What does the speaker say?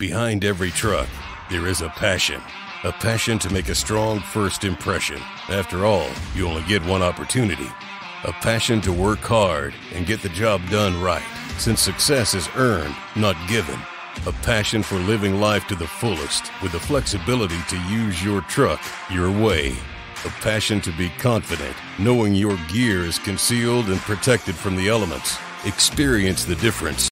Behind every truck, there is a passion to make a strong first impression. After all, you only get one opportunity. A passion to work hard and get the job done right, since success is earned, not given. A passion for living life to the fullest, with the flexibility to use your truck your way. A passion to be confident, knowing your gear is concealed and protected from the elements. Experience the difference.